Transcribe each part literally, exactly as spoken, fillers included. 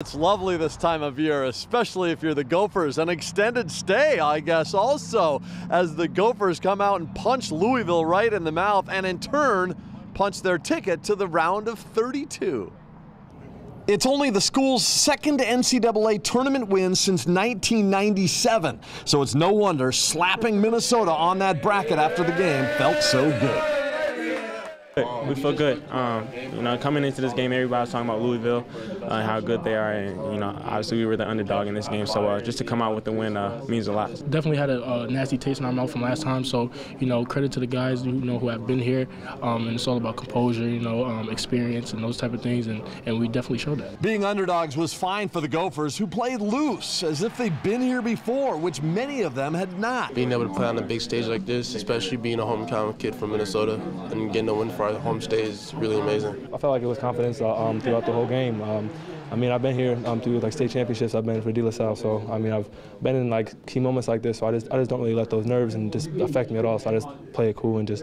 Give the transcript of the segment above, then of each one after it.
It's lovely this time of year, especially if you're the Gophers. An extended stay, I guess, also, as the Gophers come out and punch Louisville right in the mouth and in turn punch their ticket to the round of thirty-two. It's only the school's second N C double A tournament win since nineteen ninety-seven, so it's no wonder slapping Minnesota on that bracket after the game felt so good. We feel good. Um, you know, coming into this game, everybody was talking about Louisville and uh, how good they are, and you know, obviously we were the underdog in this game, so uh, just to come out with the win uh, means a lot. Definitely had a uh, nasty taste in our mouth from last time, so you know, credit to the guys you know who have been here, um, and it's all about composure, you know, um, experience, and those type of things, and and we definitely showed that. Being underdogs was fine for the Gophers, who played loose as if they'd been here before, which many of them had not. Being able to play on a big stage like this, especially being a hometown kid from Minnesota, and getting a win for our home stay is really amazing. I felt like it was confidence uh, um, throughout the whole game. Um, I mean, I've been here um, through like state championships. I've been for De La Salle, so I mean, I've been in like key moments like this. So I just, I just don't really let those nerves and just affect me at all. So I just play it cool and just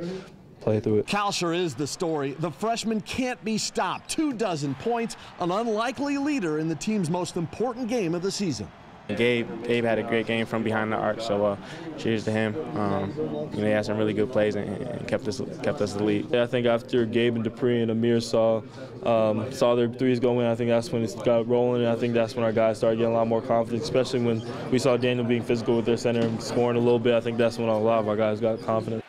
play through it. Kalsher is the story. The freshman can't be stopped. Two dozen points, an unlikely leader in the team's most important game of the season. Gabe, Gabe had a great game from behind the arc, so uh, cheers to him. Um, you know, he had some really good plays and, and kept us kept us the lead. Yeah, I think after Gabe and Dupree and Amir saw um, saw their threes go in, I think that's when it got rolling, and I think that's when our guys started getting a lot more confident. Especially when we saw Daniel being physical with their center and scoring a little bit, I think that's when a lot of our guys got confident.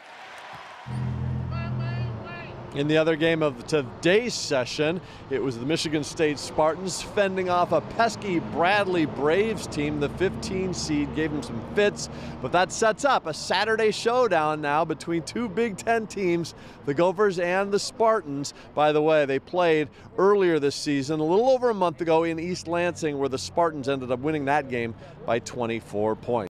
In the other game of today's session, it was the Michigan State Spartans fending off a pesky Bradley Braves team. The fifteen seed gave them some fits, but that sets up a Saturday showdown now between two Big Ten teams, the Gophers and the Spartans. By the way, they played earlier this season, a little over a month ago in East Lansing, where the Spartans ended up winning that game by twenty-four points.